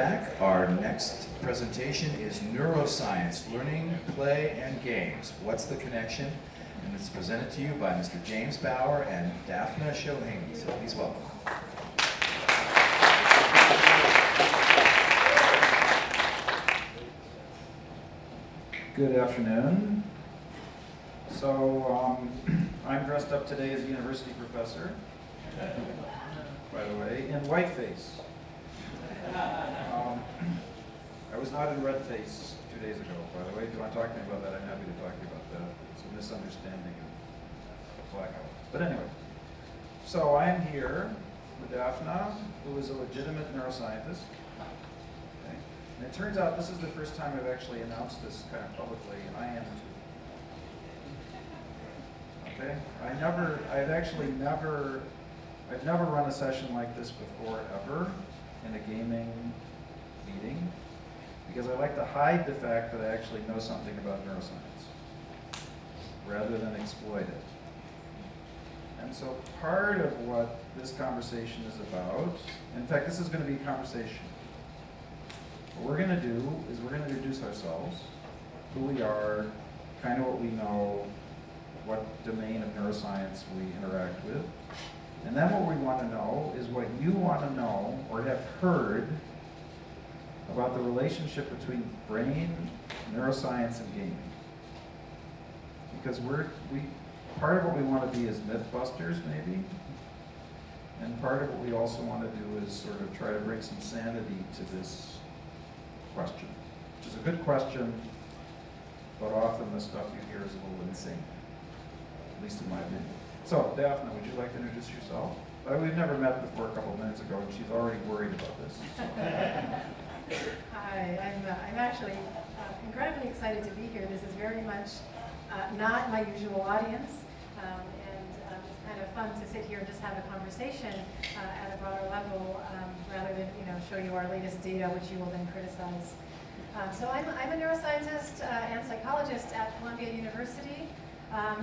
back. Our next presentation is Neuroscience, Learning, Play, and Games. What's the connection? And it's presented to you by Mr. James Bower and Daphna Shohamy. So please welcome. Good afternoon. So I'm dressed up today as a university professor, by the way, in whiteface. I was not in red face 2 days ago, by the way. If you want to talk to me about that, I'm happy to talk to you about that. It's a misunderstanding of blackout. But anyway, so I'm here with Daphna, who is a legitimate neuroscientist. Okay. And it turns out this is the first time I've actually announced this kind of publicly, and I am too. Okay? I've never run a session like this before, ever, in a gaming meeting, because I like to hide the fact that I actually know something about neuroscience, rather than exploit it. And so part of what this conversation is about, in fact, this is going to be a conversation. What we're going to do is we're going to introduce ourselves, who we are, kind of what we know, what domain of neuroscience we interact with. And then what we want to know is what you want to know or have heard about the relationship between brain, neuroscience, and gaming. Because part of what we want to be is mythbusters, maybe, and part of what we also want to do is sort of try to bring some sanity to this question, which is a good question, but often the stuff you hear is a little insane, at least in my opinion. So, Daphna, would you like to introduce yourself? We've never met before a couple of minutes ago, and she's already worried about this. So. Hi, I'm actually incredibly excited to be here. This is very much not my usual audience, and it's kind of fun to sit here and just have a conversation at a broader level, rather than show you our latest data, which you will then criticize. So I'm a neuroscientist and psychologist at Columbia University.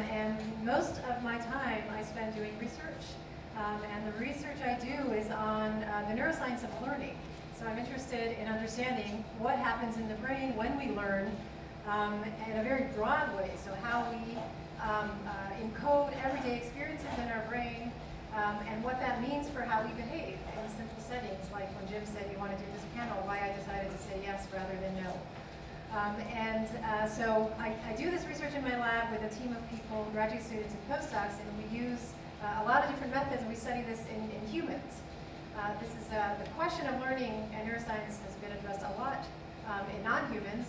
And most of my time I spend doing research. And the research I do is on the neuroscience of learning. So I'm interested in understanding what happens in the brain when we learn in a very broad way. So how we encode everyday experiences in our brain and what that means for how we behave in simple settings, like when Jim said you want to do this panel, why I decided to say yes rather than no. So I do this research in my lab with a team of people, graduate students and postdocs, and we use a lot of different methods, and we study this in humans. This is the question of learning and neuroscience has been addressed a lot in non-humans,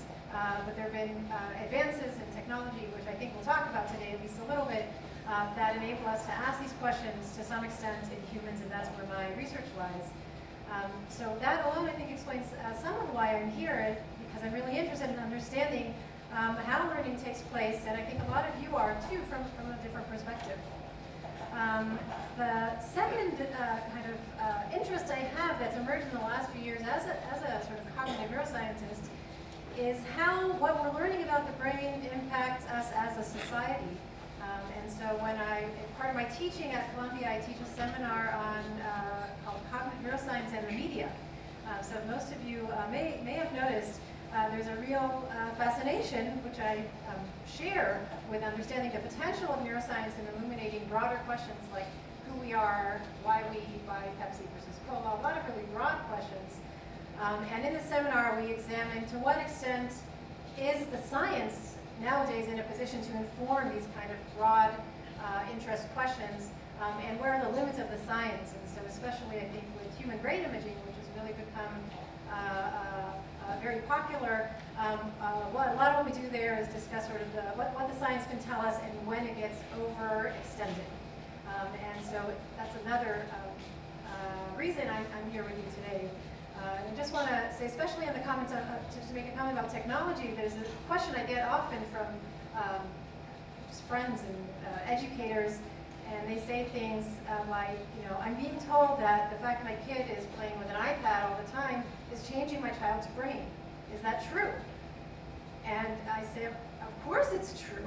but there have been advances in technology, which I think we'll talk about today at least a little bit, that enable us to ask these questions to some extent in humans, and that's where my research lies. So that alone, I think, explains some of why I'm here. Because I'm really interested in understanding how learning takes place, and I think a lot of you are too from a different perspective. The second kind of interest I have that's emerged in the last few years as a sort of cognitive neuroscientist is how what we're learning about the brain impacts us as a society. And so part of my teaching at Columbia, I teach a seminar on called Cognitive Neuroscience and the Media. So most of you may have noticed there's a real fascination, which I share with understanding the potential of neuroscience in illuminating broader questions like who we are, why we buy Pepsi versus Cola, a lot of really broad questions. And in the seminar, we examine to what extent is the science nowadays in a position to inform these kind of broad interest questions, and where are the limits of the science? And so especially, I think, with human brain imaging, which has really become very popular. A lot of what we do there is discuss sort of what the science can tell us and when it gets overextended. And so that's another reason I'm here with you today. And I just want to say, especially on the comments, to make a comment about technology, there's a question I get often from just friends and educators, and they say things like, I'm being told that the fact that my kid is playing with an iPad all the time is changing my child's brain. Is that true? And I say, of course it's true.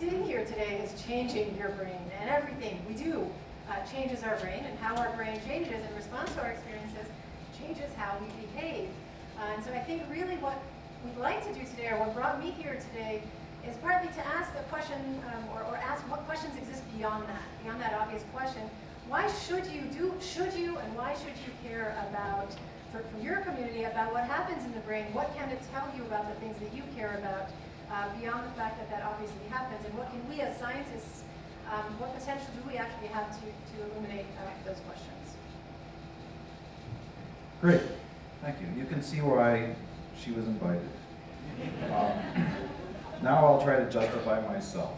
Sitting here today is changing your brain, and everything we do changes our brain, and how our brain changes in response to our experiences changes how we behave. And so I think really what we'd like to do today, or what brought me here today, is partly to ask the question, or ask what questions exist beyond that obvious question. Why should you and why should you care about, for your community, about what happens in the brain? What can it tell you about the things that you care about beyond the fact that that obviously happens? And what can we as scientists, what potential do we actually have to illuminate those questions? Great. Thank you. You can see why she was invited. Now I'll try to justify myself.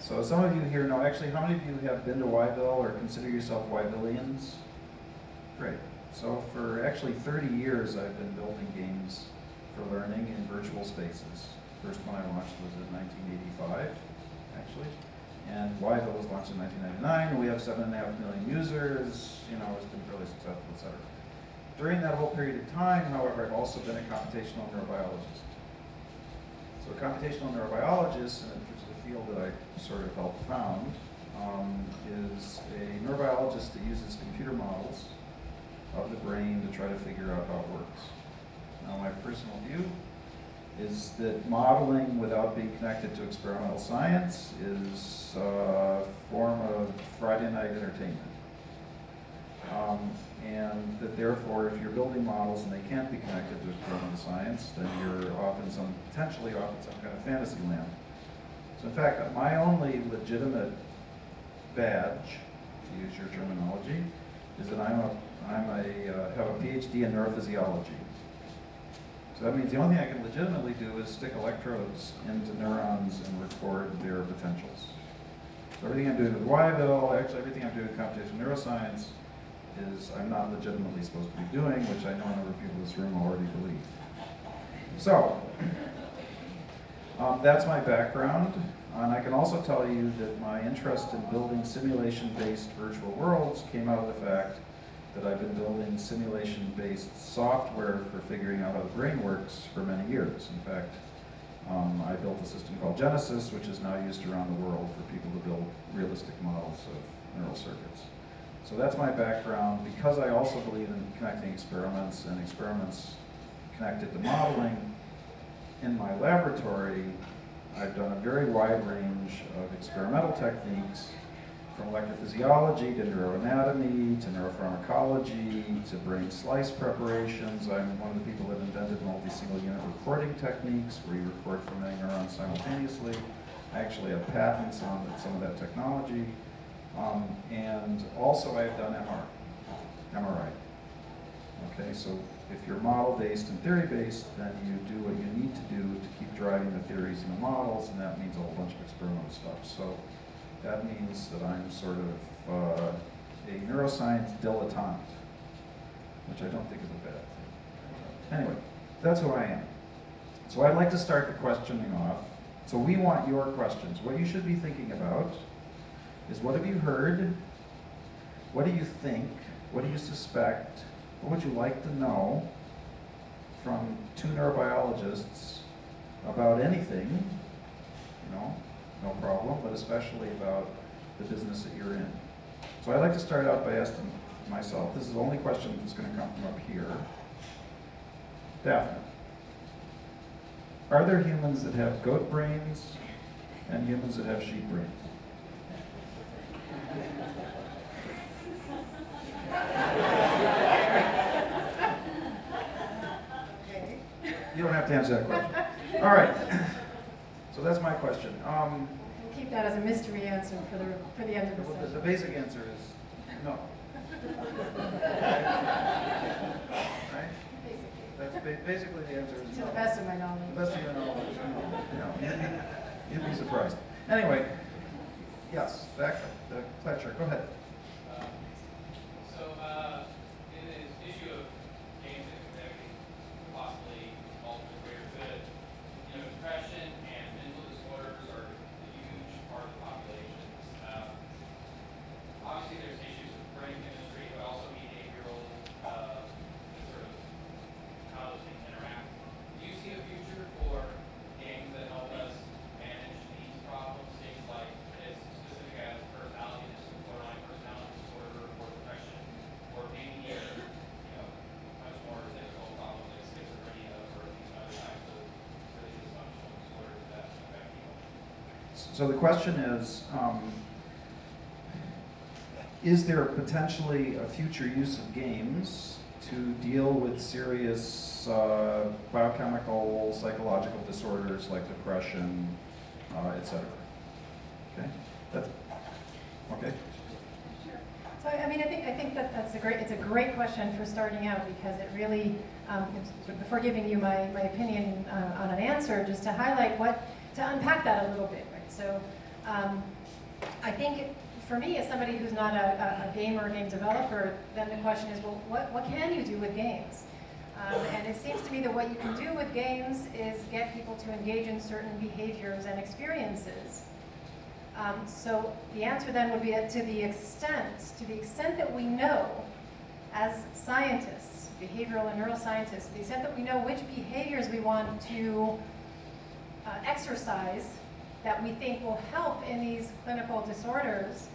So some of you here know, actually, how many of you have been to Whyville or consider yourself Whyvillians? Great. So for actually 30 years, I've been building games for learning in virtual spaces. First one I launched was in 1985, actually. And Whyville was launched in 1999. We have 7.5 million users. You know, it's been really successful, et cetera. During that whole period of time, however, I've also been a computational neurobiologist. So a computational neurobiologist, which is a field that I sort of helped found, is a neurobiologist that uses computer models of the brain to try to figure out how it works. Now, my personal view is that modeling without being connected to experimental science is a form of Friday night entertainment. And that therefore, if you're building models and they can't be connected to experimental science, then you're often potentially off in some kind of fantasy land. So in fact, my only legitimate badge, to use your terminology, is that I have a PhD in neurophysiology. So that means the only thing I can legitimately do is stick electrodes into neurons and record their potentials. So everything I'm doing with Whyville, actually everything I'm doing with computational neuroscience, is I'm not legitimately supposed to be doing, which I know a number of people in this room already believe. So that's my background. And I can also tell you that my interest in building simulation-based virtual worlds came out of the fact that I've been building simulation-based software for figuring out how the brain works for many years. In fact, I built a system called Genesis, which is now used around the world for people to build realistic models of neural circuits. So that's my background. Because I also believe in connecting experiments and experiments connected to modeling, in my laboratory, I've done a very wide range of experimental techniques, from electrophysiology to neuroanatomy, to neuropharmacology, to brain slice preparations. I'm one of the people that invented multi-single unit recording techniques, where you record from many neurons simultaneously. I actually have patents on some of that technology. And also I've done MRI. Okay, so if you're model-based and theory-based, then you do what you need to do to keep driving the theories and the models, and that means a whole bunch of experimental stuff. So that means that I'm sort of a neuroscience dilettante, which I don't think is a bad thing. Anyway, that's who I am. So I'd like to start the questioning off. So we want your questions. What you should be thinking about is, what have you heard? What do you think? What do you suspect? What would you like to know from two neurobiologists about anything? You know, no problem, but especially about the business that you're in. So I'd like to start out by asking myself, this is the only question that's going to come from up here. Daphna, are there humans that have goat brains and humans that have sheep brains? Okay. You don't have to answer that question. All right. So that's my question. We'll keep that as a mystery answer for the end of the session. The basic answer is no. Right? Basically. That's basically the answer is no. To the best of my knowledge. To the best of your knowledge. No. You'd be surprised. Anyway. Yes, Fletcher, go ahead. In this issue of games and activity, possibly ultimate greater good, you know, depression and mental disorders are a huge part of the population. Obviously, there's issues with brain chemistry, but also behavioral, sort of how those things interact. Do you see a future for games that help us manage these problems, things like as specific as personality, borderline personality? So the question is there potentially a future use of games to deal with serious biochemical, psychological disorders like depression, etc.? Okay, that's okay. So I mean, I think that that's a great, it's a great question for starting out, because it really, before giving you my opinion on an answer, just to highlight to unpack that a little bit, right? So I think for me, as somebody who's not a gamer or game developer, then the question is, well, what can you do with games? And it seems to me that what you can do with games is get people to engage in certain behaviors and experiences. So the answer then would be that to the extent that we know as scientists, behavioral and neuroscientists, to the extent that we know which behaviors we want to exercise that we think will help in these clinical disorders,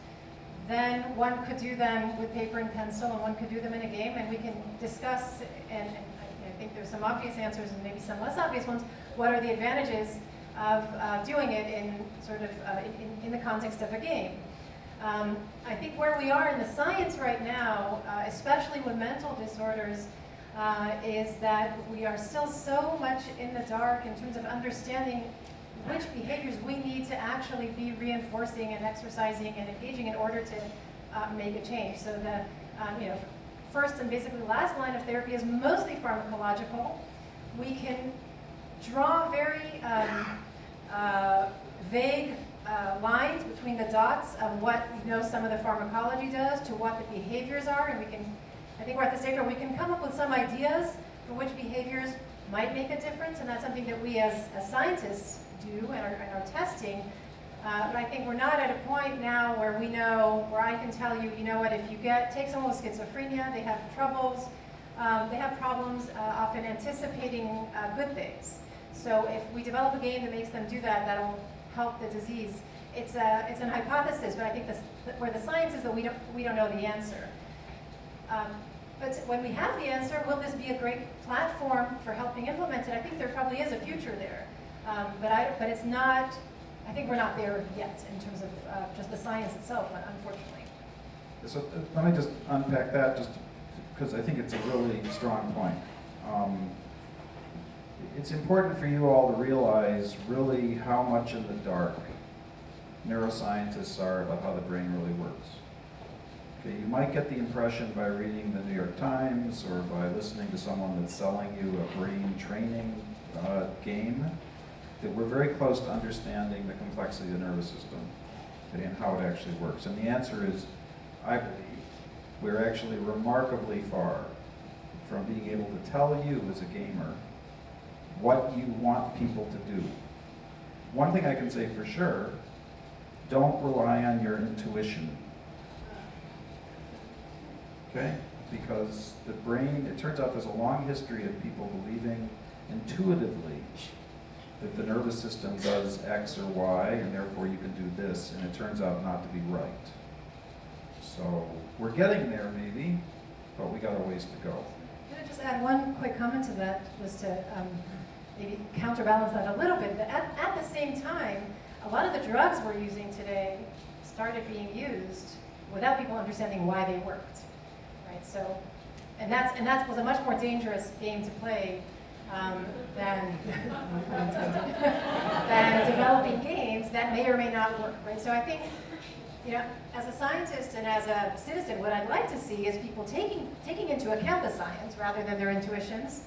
then one could do them with paper and pencil, and one could do them in a game, and we can discuss, and I think there's some obvious answers and maybe some less obvious ones, what are the advantages of doing it in sort of in the context of a game. I think where we are in the science right now, especially with mental disorders, is that we are still so much in the dark in terms of understanding which behaviors we need to actually be reinforcing and exercising and engaging in order to make a change. So the first and basically last line of therapy is mostly pharmacological. We can draw very vague lines between the dots of what we know some of the pharmacology does to what the behaviors are, and we can, I think we're at the stage where we can come up with some ideas for which behaviors might make a difference, and that's something that we as scientists do in our testing, but I think we're not at a point now where we know, where I can tell you, you know what, if you take someone with schizophrenia, they have troubles, they have problems often anticipating good things. So if we develop a game that makes them do that, that'll help the disease. It's an hypothesis, but I think where the science is that we don't know the answer. But when we have the answer, will this be a great platform for helping implement it? I think there probably is a future there. But it's not, I think we're not there yet in terms of just the science itself, unfortunately. So let me just unpack that, just because I think it's a really strong point. It's important for you all to realize really how much in the dark neuroscientists are about how the brain really works. Okay, you might get the impression by reading the New York Times or by listening to someone that's selling you a brain training game that we're very close to understanding the complexity of the nervous system, okay, and how it actually works. And the answer is, I believe, we're actually remarkably far from being able to tell you as a gamer what you want people to do. One thing I can say for sure, don't rely on your intuition. Okay? Because the brain, it turns out there's a long history of people believing intuitively that the nervous system does X or Y, and therefore you can do this, and it turns out not to be right. So we're getting there maybe, but we got a ways to go. Can I just add one quick comment to that, just to maybe counterbalance that a little bit, but at the same time, a lot of the drugs we're using today started being used without people understanding why they worked. So, and that was a much more dangerous game to play than developing games that may or may not work, right? So I think, you know, as a scientist and as a citizen, what I'd like to see is people taking into account the science rather than their intuitions.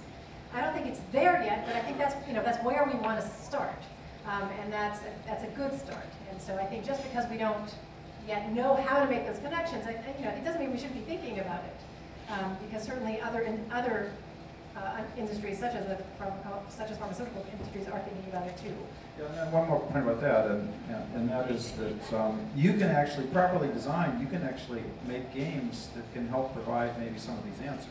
I don't think it's there yet, but I think that's, you know, that's where we want to start, and that's a good start. And so I think just because we don't yet know how to make those connections, it doesn't mean we shouldn't be thinking about it, because certainly other industries, such as pharmaceutical industries, are thinking about it too. Yeah, and one more point about that, and that is that you can actually properly design. You can actually make games that can help provide maybe some of these answers.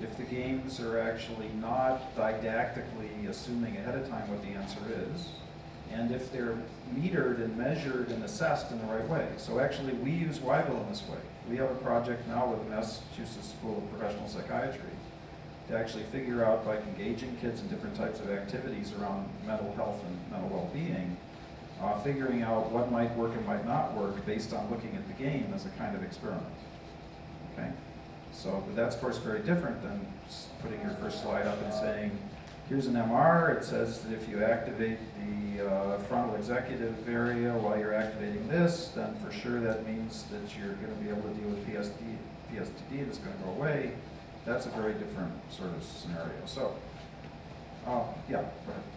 If the games are actually not didactically assuming ahead of time what the answer is, and if they're metered and measured and assessed in the right way. So actually, we use Whyville in this way. We have a project now with the Massachusetts School of Professional Psychiatry to actually figure out, by engaging kids in different types of activities around mental health and mental well-being, figuring out what might work and might not work based on looking at the game as a kind of experiment. Okay? So, but that's of course very different than putting your first slide up and saying, here's an MR, it says that if you activate the frontal executive area while you're activating this, then for sure that means that you're going to be able to deal with PTSD that's going to go away. That's a very different sort of scenario. So, yeah, go ahead.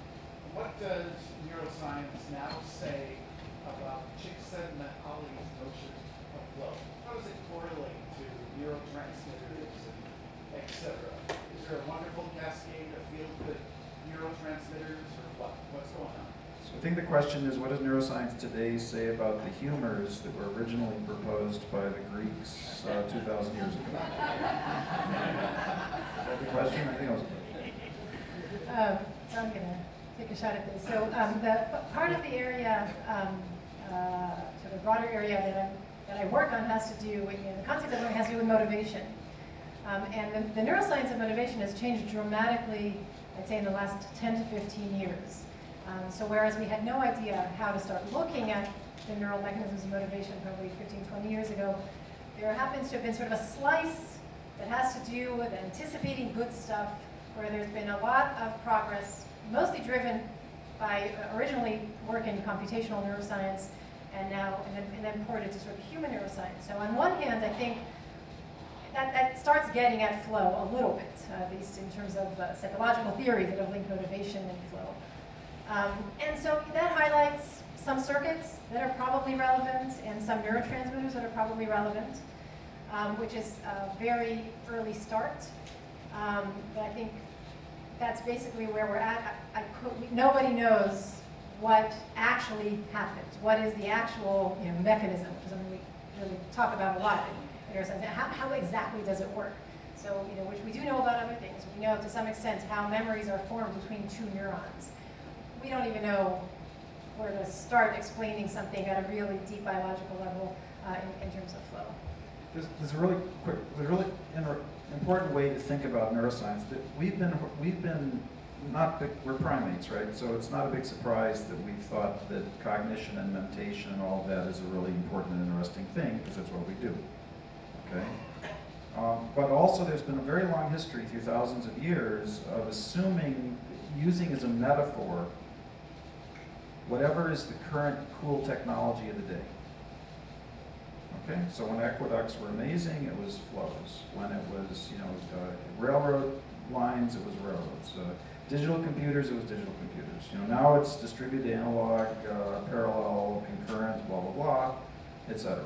What does neuroscience now say about Csikszentmihalyi's notion of flow? How does it correlate to neurotransmitters, and et cetera? Is there a wonderful cascade of field with neurotransmitters, or what? What's going on? So I think the question is, what does neuroscience today say about the humors that were originally proposed by the Greeks 2,000 years ago? Is that the question? I think that was a question. I'm going to take a shot at this. So the part of the area, sort of broader area that I work on has to do with, the concept of learning has to do with motivation. And the neuroscience of motivation has changed dramatically, I'd say, in the last 10 to 15 years. So whereas we had no idea how to start looking at the neural mechanisms of motivation probably 15, 20 years ago, there happens to have been sort of a slice that has to do with anticipating good stuff, where there's been a lot of progress, mostly driven by originally work in computational neuroscience, and now, and then ported to sort of human neuroscience. So on one hand, I think that starts getting at flow a little bit, at least in terms of psychological theories that have linked motivation and flow. And so that highlights some circuits that are probably relevant and some neurotransmitters that are probably relevant, which is a very early start. But I think that's basically where we're at. Nobody knows what actually happens. What is the actual mechanism, which is something we really talk about a lot in neuroscience. How exactly does it work? So, which we do know about other things. We know to some extent how memories are formed between two neurons. We don't even know where to start explaining something at a really deep biological level in terms of flow. There's a really quick, important way to think about neuroscience that we're primates, right? So it's not a big surprise that we've thought that cognition and mentation and all that is a really important and interesting thing, because that's what we do, okay? But also there's been a very long history through thousands of years of assuming, using as a metaphor, whatever is the current cool technology of the day. Okay, so when aqueducts were amazing, it was flows. When it was, railroad lines, it was railroads. Digital computers, it was digital computers. Now it's distributed analog, parallel, concurrent, blah, blah, blah, etc.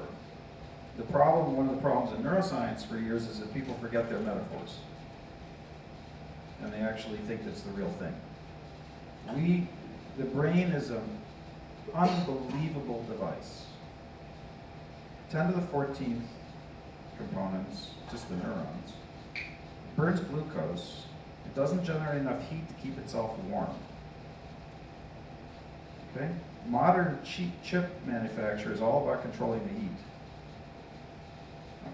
The problem, one of the problems in neuroscience for years is that people forget their metaphors. And they actually think that's the real thing. The brain is an unbelievable device. 10 to the 14th components, just the neurons, burns glucose. It doesn't generate enough heat to keep itself warm. Okay? Modern cheap chip manufacture is all about controlling the heat.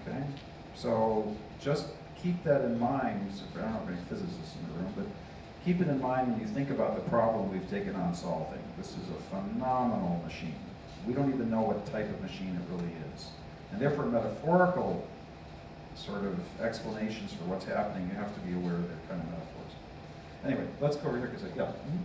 Okay? So just keep that in mind. I don't know if any physicists in the room, but keep it in mind when you think about the problem we've taken on solving. This is a phenomenal machine. We don't even know what type of machine it really is. And therefore, metaphorical sort of explanations for what's happening, you have to be aware of their kind of metaphors. Anyway, let's go over here because yeah. Mm-hmm.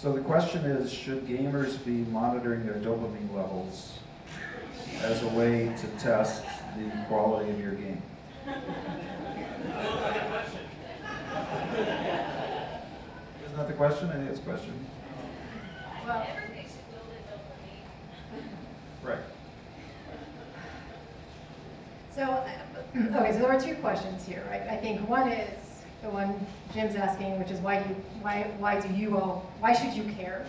So the question is, should gamers be monitoring their dopamine levels as a way to test the quality of your game? Isn't that the question? I think it's the question. Well, everything should build a dopamine. Right. So, okay, so there are two questions here, right? I think one is, the one Jim's asking, which is why should you care?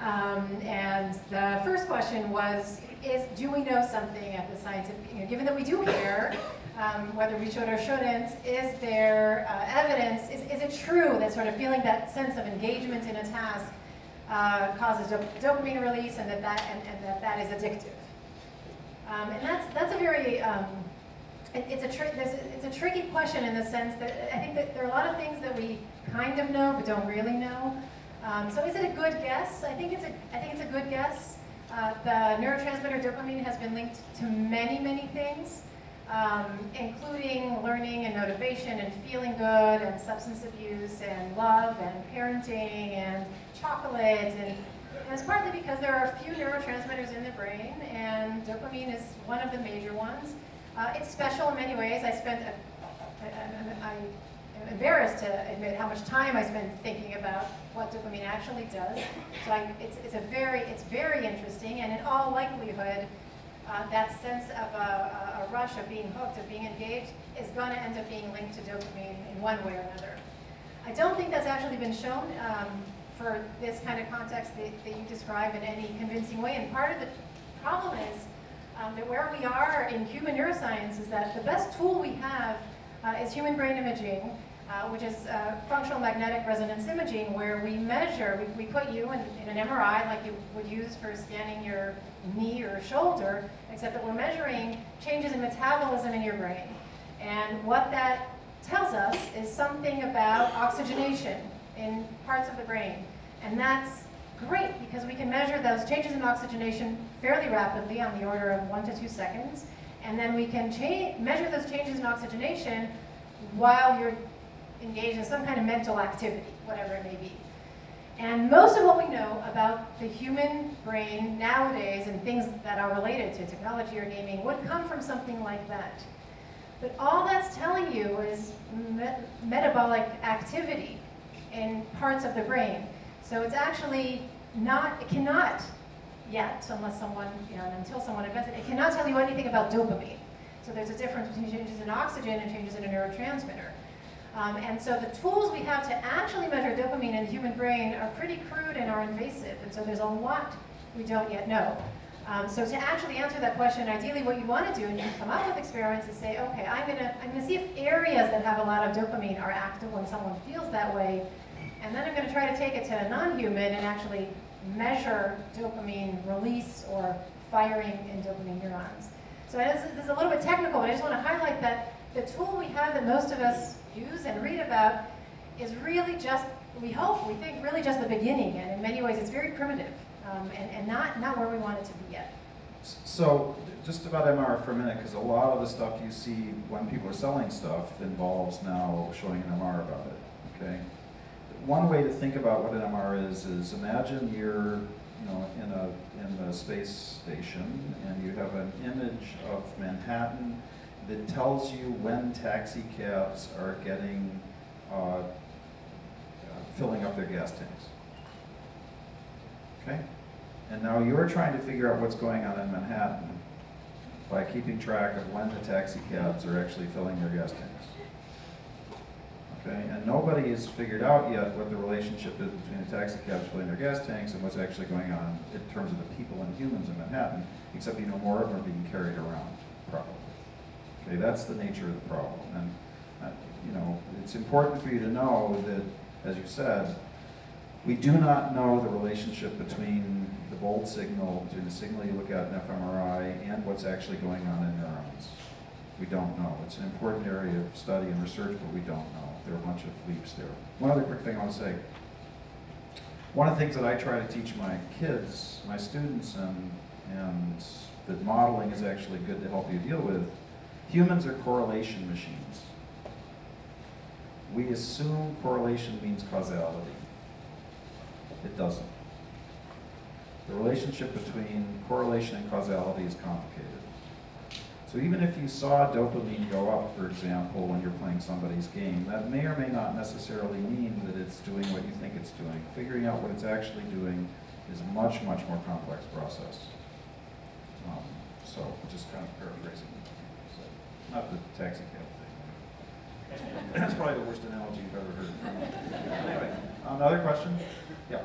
And the first question was, do we know something at the scientific, given that we do care, whether we should or shouldn't, is there evidence, is it true that sort of feeling that sense of engagement in a task causes dopamine release, and that is addictive? And that's a very, it's a tricky question in the sense that I think that there are a lot of things that we kind of know but don't really know. So is it a good guess? I think it's a good guess. The neurotransmitter dopamine has been linked to many things, including learning and motivation and feeling good and substance abuse and love and parenting and chocolate, and it's partly because there are a few neurotransmitters in the brain, and dopamine is one of the major ones. It's special in many ways. I'm embarrassed to admit how much time I spend thinking about what dopamine actually does. So it's very interesting, and in all likelihood, that sense of a rush, of being hooked, of being engaged, is going to end up being linked to dopamine in one way or another. I don't think that's actually been shown for this kind of context that you describe in any convincing way, and part of the problem is that where we are in human neuroscience is that the best tool we have is human brain imaging, which is functional magnetic resonance imaging, where we measure, we put you in an MRI like you would use for scanning your knee or shoulder, except that we're measuring changes in metabolism in your brain. And what that tells us is something about oxygenation in parts of the brain. And that's great, because we can measure those changes in oxygenation fairly rapidly, on the order of 1 to 2 seconds. And then we can measure those changes in oxygenation while you're engaged in some kind of mental activity, whatever it may be. And most of what we know about the human brain nowadays and things that are related to technology or gaming would come from something like that. But all that's telling you is metabolic activity in parts of the brain. So it's actually not, it cannot yet, unless someone, until someone invents it, it cannot tell you anything about dopamine. So there's a difference between changes in oxygen and changes in a neurotransmitter. And so the tools we have to actually measure dopamine in the human brain are pretty crude and are invasive, and so there's a lot we don't yet know. So to actually answer that question, ideally what you want to do, and you come up with experiments, is say, okay, I'm gonna see if areas that have a lot of dopamine are active when someone feels that way, and then I'm gonna try to take it to a non-human and actually measure dopamine release or firing in dopamine neurons. So this is a little bit technical, but I just want to highlight that the tool we have that most of us use and read about is really just, we hope, we think, really just the beginning, and in many ways it's very primitive and not where we want it to be yet. So just about MR for a minute, because a lot of the stuff you see when people are selling stuff involves now showing an MR about it, okay? One way to think about what an MR is imagine you're in a space station and you have an image of Manhattan that tells you when taxi cabs are getting, filling up their gas tanks. Okay? And now you're trying to figure out what's going on in Manhattan by keeping track of when the taxi cabs are actually filling their gas tanks. Okay? And nobody has figured out yet what the relationship is between the taxi cabs filling their gas tanks and what's actually going on in terms of the people and humans in Manhattan, except more of them are being carried around, probably. Okay? That's the nature of the problem. And it's important for you to know that, as you said, we do not know the relationship between the bold signal, between the signal you look at in fMRI and what's actually going on in neurons. We don't know. It's an important area of study and research, but we don't know. There are a bunch of leaps there. One other quick thing I want to say. One of the things that I try to teach my kids, my students, and that modeling is actually good to help you deal with, humans are correlation machines. We assume correlation means causality. It doesn't. The relationship between correlation and causality is complicated. So even if you saw dopamine go up, for example, when you're playing somebody's game, that may or may not necessarily mean that it's doing what you think it's doing. Figuring out what it's actually doing is a much, much more complex process. So just kind of paraphrasing. Not the taxi cab thing. That's probably the worst analogy you've ever heard. Anyway, another question? Yeah.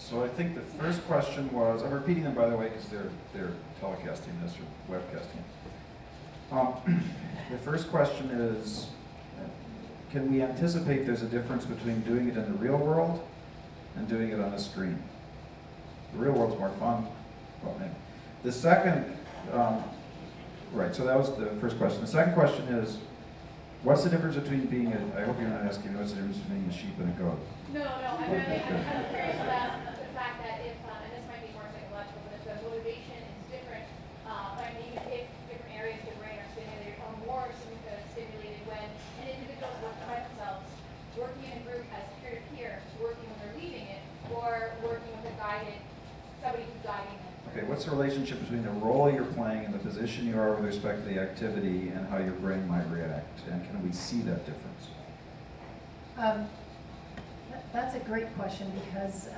So I think the first question was, I'm repeating them by the way because they're telecasting this or webcasting. The first question is, can we anticipate there's a difference between doing it in the real world and doing it on a screen? The real world's more fun. Well, maybe. The second, right, so that was the first question. The second question is, what's the difference between being a, I hope you're not asking me what's the difference between a sheep and a goat? No, no, I'm really curious about what's the relationship between the role you're playing and the position you are with respect to the activity and how your brain might react? And can we see that difference? That's a great question because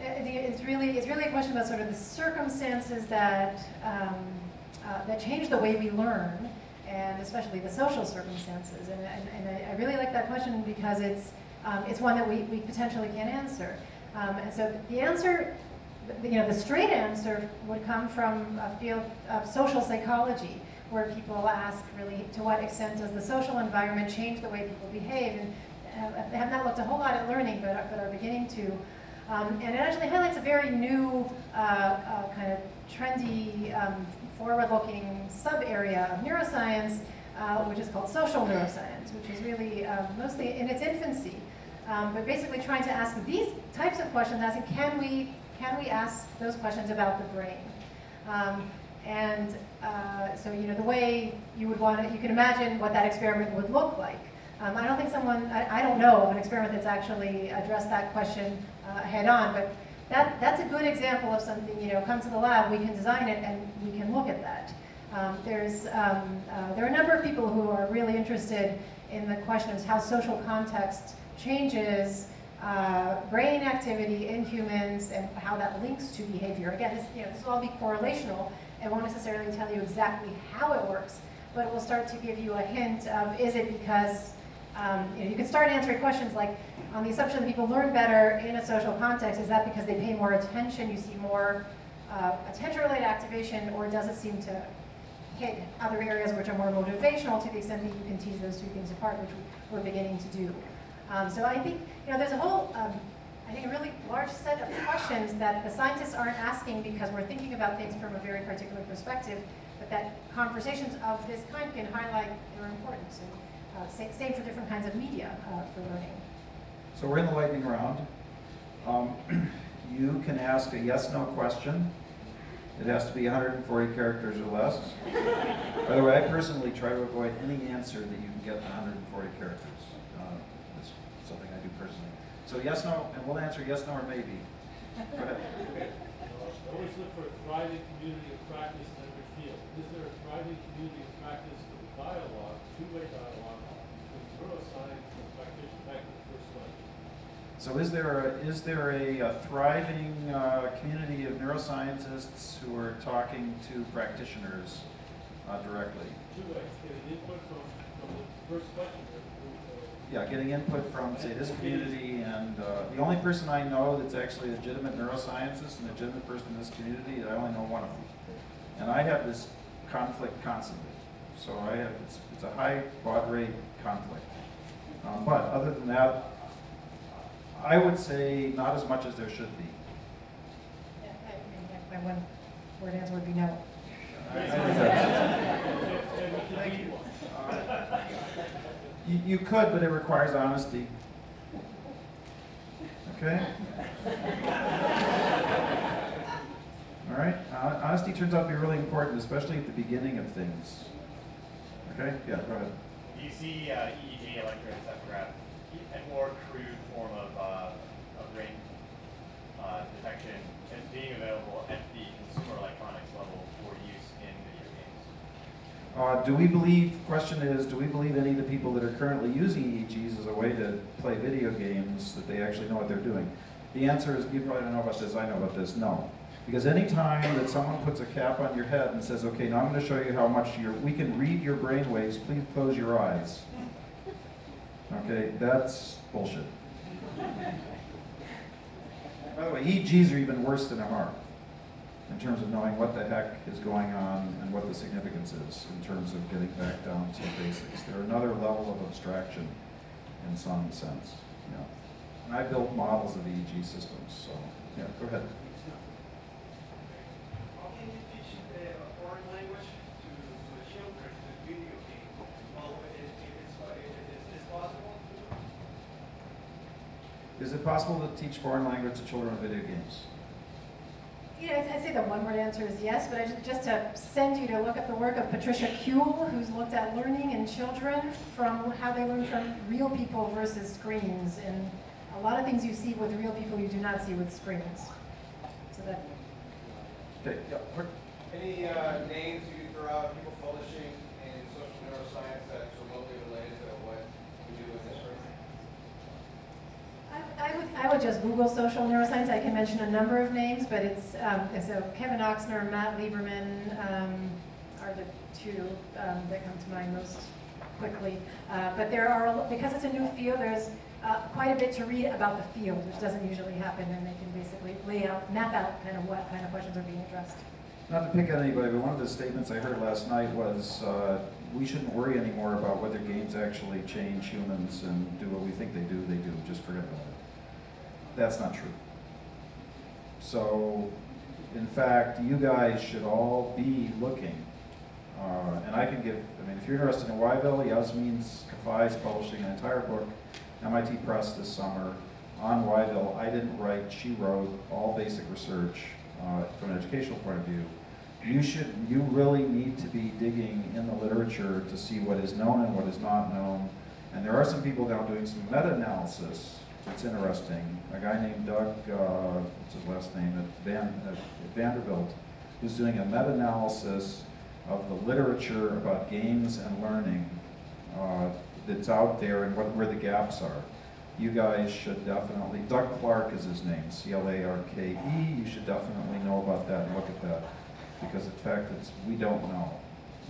it's really a question about sort of the circumstances that, that change the way we learn, and especially the social circumstances. And I really like that question because it's one that we potentially can't answer. And so the answer, the straight answer would come from a field of social psychology, where people ask really, to what extent does the social environment change the way people behave? And have not looked a whole lot at learning, but are beginning to. And it actually highlights a very new, kind of trendy, forward-looking sub-area of neuroscience, which is called social neuroscience, which is really mostly in its infancy. But basically trying to ask these types of questions, asking can we ask those questions about the brain? So the way you would want to, you can imagine what that experiment would look like. I don't think someone, I don't know of an experiment that's actually addressed that question head on, but that's a good example of something, come to the lab, we can design it and we can look at that. There are a number of people who are really interested in the question of how social context changes brain activity in humans and how that links to behavior. Again, this will all be correlational. It won't necessarily tell you exactly how it works, but it will start to give you a hint of, is it because, you can start answering questions like, on the assumption that people learn better in a social context, is that because they pay more attention, you see more attention-related activation, or does it seem to hit other areas which are more motivational to the extent that you can tease those two things apart, which we're beginning to do. So I think, there's a whole, I think a really large set of questions that the scientists aren't asking because we're thinking about things from a very particular perspective, but that conversations of this kind can highlight their importance. And same for different kinds of media for learning. So we're in the lightning round. You can ask a yes-no question. It has to be 140 characters or less. By the way, I personally try to avoid any answer that you can get 140 characters. Something I do personally. So yes, no, and we'll answer yes, no, or maybe. Go ahead. I always look for a thriving community of practice in every field. Is there a thriving community of practice for dialogue, two-way dialogue, between neuroscience and practitioner? Back to the first slide. So is there a thriving community of neuroscientists who are talking to practitioners directly? Two ways. Getting input from the first question. Yeah, getting input from, say, this community, and the only person I know that's actually a legitimate neuroscientist and a legitimate person in this community, I only know one of them. And I have this conflict constantly. So I have, it's a high baud rate conflict. But other than that, I would say not as much as there should be. Yeah, my one word answer would be no. Thank you. You could, but it requires honesty. Okay? All right? Honesty turns out to be really important, especially at the beginning of things. Okay? Yeah, go ahead. Do you see EEG, electroencephalograph, a more crude form of brain detection as being available Do we believe, question is, do we believe any of the people that are currently using EEGs as a way to play video games that they actually know what they're doing? The answer is, you probably don't know about this, I know about this, no. Because any time that someone puts a cap on your head and says, okay, now I'm going to show you how much we can read your brain waves, please close your eyes. Okay, that's bullshit. By the way, EEGs are even worse than MR in terms of knowing what the heck is going on and what the significance is in terms of getting back down to basics. They're another level of abstraction in some sense. Yeah. And I built models of EEG systems, so yeah, go ahead. Is it possible to teach foreign language to children on video games? You know, I'd say the one-word answer is yes, but just to send you to look up the work of Patricia Kuhl, who's looked at learning in children from how they learn from real people versus screens. And a lot of things you see with real people you do not see with screens. So that. Okay. Yeah. Any names you throw out, people publishing in social neuroscience that's remotely related to what we do in this room? I would just Google social neuroscience. I can mention a number of names, but it's so Kevin Oxner, Matt Lieberman are the two that come to mind most quickly. But there are, because it's a new field, there's quite a bit to read about the field, which doesn't usually happen, and they can basically lay out, map out kind of what kind of questions are being addressed. Not to pick on anybody, but one of the statements I heard last night was we shouldn't worry anymore about whether games actually change humans and do what we think they do, just forget about it. That's not true. So, in fact, you guys should all be looking. And I can give, if you're interested in Whyville, Yasmin Kafai is publishing an entire book, MIT Press this summer, on Whyville. I didn't write, she wrote, all basic research. From an educational point of view, you really need to be digging in the literature to see what is known and what is not known. And there are some people now doing some meta-analysis that's interesting. A guy named Doug, what's his last name, at Vanderbilt, who's doing a meta-analysis of the literature about games and learning that's out there and where the gaps are. You guys should definitely, Doug Clark is his name, C-L-A-R-K-E, you should definitely know about that and look at that. Because in fact, we don't know,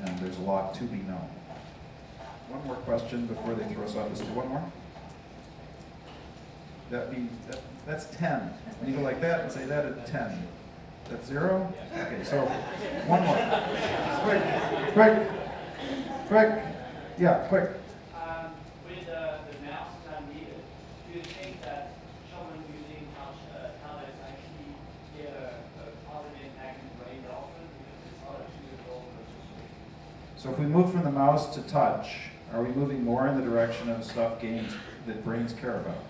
and there's a lot to be known. One more question before they throw us out this. One more? That means, that's 10. You go like that and say that at 10. That's 0? Okay, so one more. Quick, quick, quick. Yeah, quick. So if we move from the mouse to touch, are we moving more in the direction of stuff games that brains care about?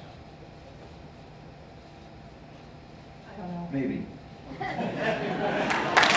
I don't know. Maybe.